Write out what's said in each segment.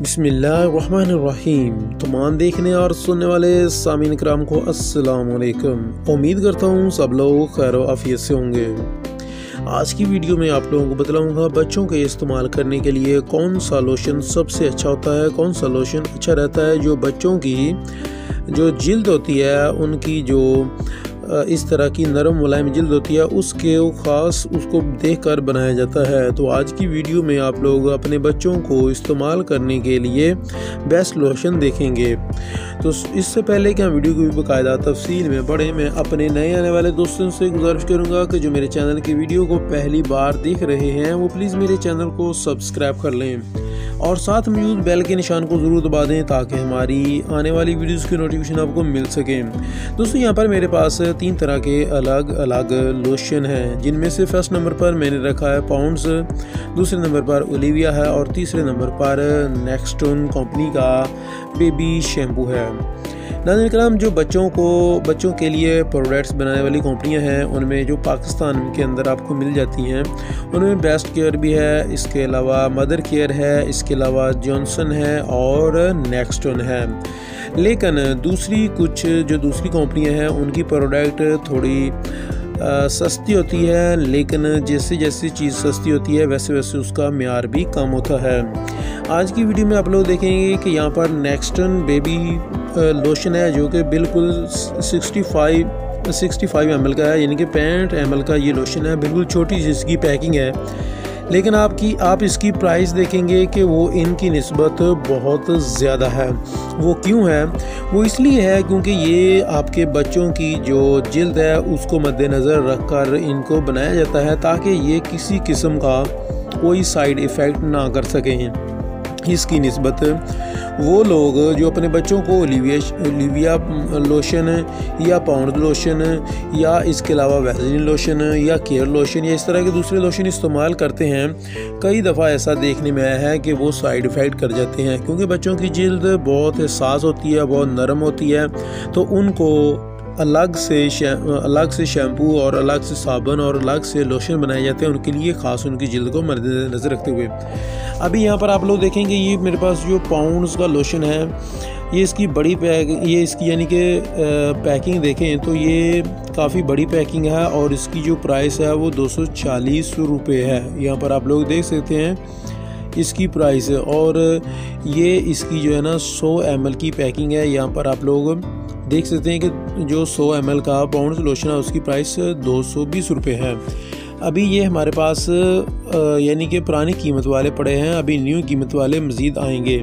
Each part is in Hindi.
बिस्मिल्लाहिर्रहमानिर्रहीम। तमाम देखने और सुनने वाले सामीन इकराम को अस्सलाम वालेकुम। उम्मीद करता हूँ सब लोग खैर आफियत से होंगे। आज की वीडियो में आप लोगों को बताऊँगा बच्चों के इस्तेमाल करने के लिए कौन सा लोशन सबसे अच्छा होता है, कौन सा लोशन अच्छा रहता है जो बच्चों की जो जिल्द होती है उनकी जो इस तरह की नरम मुलायम जिल्द होती है उसके ख़ास उसको देखकर बनाया जाता है। तो आज की वीडियो में आप लोग अपने बच्चों को इस्तेमाल करने के लिए बेस्ट लोशन देखेंगे। तो इससे पहले कि हम वीडियो को भी बाकायदा तफसील में पढ़ें, मैं अपने नए आने वाले दोस्तों से गुजारिश करूँगा कि जो मेरे चैनल की वीडियो को पहली बार देख रहे हैं वो प्लीज़ मेरे चैनल को सब्सक्राइब कर लें और साथ में यूज़ बेल के निशान को ज़रूर दबा दें ताकि हमारी आने वाली वीडियोस की नोटिफिकेशन आपको मिल सके। दोस्तों यहाँ पर मेरे पास 3 तरह के अलग अलग लोशन हैं, जिनमें से फर्स्ट नंबर पर मैंने रखा है पाउंड्स, दूसरे नंबर पर ओलिविया है और तीसरे नंबर पर नेक्स्टन कंपनी का बेबी शैम्पू है। नाज़रीन कराम, जो बच्चों के लिए प्रोडक्ट्स बनाने वाली कंपनियां हैं उनमें जो पाकिस्तान के अंदर आपको मिल जाती हैं उनमें बेस्ट केयर भी है, इसके अलावा मदर केयर है, इसके अलावा जॉनसन है और नेक्स्टन है। लेकिन दूसरी कंपनियां हैं उनकी प्रोडक्ट थोड़ी सस्ती होती है, लेकिन जैसे जैसे चीज़ सस्ती होती है वैसे वैसे उसका म्यार भी कम होता है। आज की वीडियो में आप लोग देखेंगे कि यहाँ पर नेक्स्टन बेबी लोशन है जो कि बिल्कुल 65 ml का है, यानी कि 65 ml का ये लोशन है। बिल्कुल छोटी सी इसकी पैकिंग है, लेकिन आप इसकी प्राइस देखेंगे कि वो इनकी निस्बत बहुत ज़्यादा है। वो क्यों है? वो इसलिए है क्योंकि ये आपके बच्चों की जो जिल्द है उसको मद्देनज़र रखकर इनको बनाया जाता है ताकि ये किसी किस्म का कोई साइड इफ़ेक्ट ना कर सकें। इसकी निस्बत वो लोग जो अपने बच्चों को ओलिविया लोशन या पाउंड लोशन या इसके अलावा वैसलीन लोशन या केयर लोशन या इस तरह के दूसरे लोशन इस्तेमाल करते हैं, कई दफ़ा ऐसा देखने में आया है कि वो साइड इफ़ेक्ट कर जाते हैं क्योंकि बच्चों की जिल्द बहुत एहसास होती है, बहुत नरम होती है। तो उनको अलग से शैम्पू और अलग से साबुन और अलग से लोशन बनाए जाते हैं उनके लिए, ख़ास उनकी जिल्द को मद्देनज़र रखते हुए। अभी यहाँ पर आप लोग देखेंगे ये मेरे पास जो पाउंड्स का लोशन है, ये इसकी यानी कि पैकिंग देखें तो ये काफ़ी बड़ी पैकिंग है और इसकी जो प्राइस है वो 240 रुपये है। यहाँ पर आप लोग देख सकते हैं इसकी प्राइस, और ये इसकी जो है ना 100 ml की पैकिंग है। यहाँ पर आप लोग देख सकते हैं कि जो 100 ml का पाउंड्स लोशन है उसकी प्राइस 220 रुपये है। अभी ये हमारे पास यानी कि पुरानी कीमत वाले पड़े हैं, अभी न्यू कीमत वाले मज़ीद आएंगे।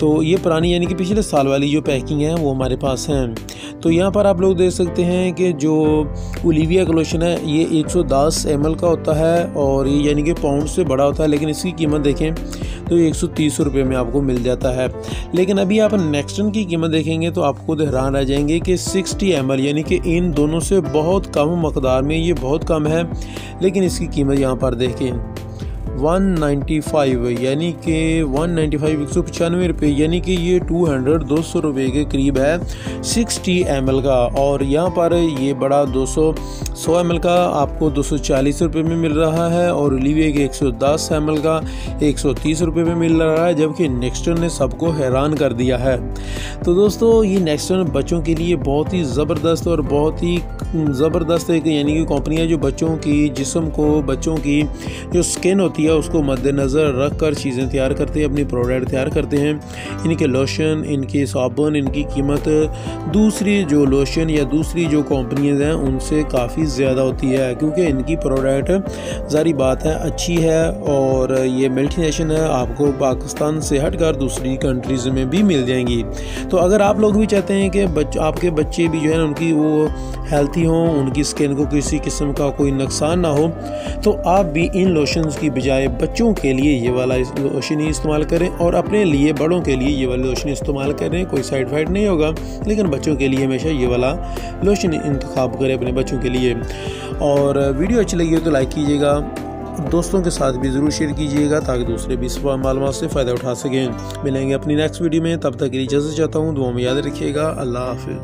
तो ये पुरानी यानी कि पिछले साल वाली जो पैकिंग है वो हमारे पास हैं। तो यहाँ पर आप लोग देख सकते हैं कि जो ओलिविया का लोशन है ये 110 ml का होता है और ये यानी कि पाउंड से बड़ा होता है, लेकिन इसकी कीमत देखें तो 130 रुपये में आपको मिल जाता है। लेकिन अभी आप नेक्स्टन की कीमत देखेंगे तो आपको हैरान रह जाएंगे कि 60 ml यानी कि इन दोनों से बहुत कम मकदार में, ये बहुत कम है, लेकिन इसकी कीमत यहाँ पर देखें 195 यानी कि 195 195 रुपये, यानी कि ये 200 रुपये के करीब है 60 ml का। और यहाँ पर ये बड़ा 100 ml का आपको 240 रुपये में मिल रहा है और ओलिविया के 110 ml का 130 रुपये में मिल रहा है, जबकि नेक्स्टन ने सबको हैरान कर दिया है। तो दोस्तों ये नेक्स्टन बच्चों के लिए बहुत ही ज़बरदस्त और बहुत ही ज़बरदस्त एक यानी कि कंपनी है जो बच्चों की जिस्म को, बच्चों की जो स्किन होती है उसको मद्देनज़र रख कर चीज़ें तैयार करते हैं, अपनी प्रोडक्ट तैयार करते हैं। इनके लोशन, इनके साबुन, इनकी कीमत दूसरी जो लोशन या दूसरी जो कंपनीज हैं उनसे काफ़ी ज़्यादा होती है क्योंकि इनकी प्रोडक्ट जारी बात है अच्छी है और ये मल्टीनेशनल है, आपको पाकिस्तान से हट कर दूसरी कंट्रीज़ में भी मिल जाएंगी। तो अगर आप लोग भी चाहते हैं कि आपके बच्चे भी जो है उनकी वो हेल्थी हों, उनकी स्किन को किसी किस्म का कोई नुकसान ना हो, तो आप भी इन लोशंस की बजाय बच्चों के लिए ये वाला लोशन ही इस्तेमाल करें और अपने लिए, बड़ों के लिए ये वाला लोशन इस्तेमाल करें। कोई साइड इफेक्ट नहीं होगा, लेकिन बच्चों के लिए हमेशा ये वाला लोशन इंतखाब करें अपने बच्चों के लिए। और वीडियो अच्छी लगी हो तो लाइक कीजिएगा, दोस्तों के साथ भी ज़रूर शेयर कीजिएगा ताकि दूसरे भी इस मालूमात से फ़ायदा उठा सकें। मिलेंगे अपनी नेक्स्ट वीडियो में, तब तक के लिए इजाज़त चाहता हूँ, दुआ में याद रखिएगा। अल्लाह हाफिज़।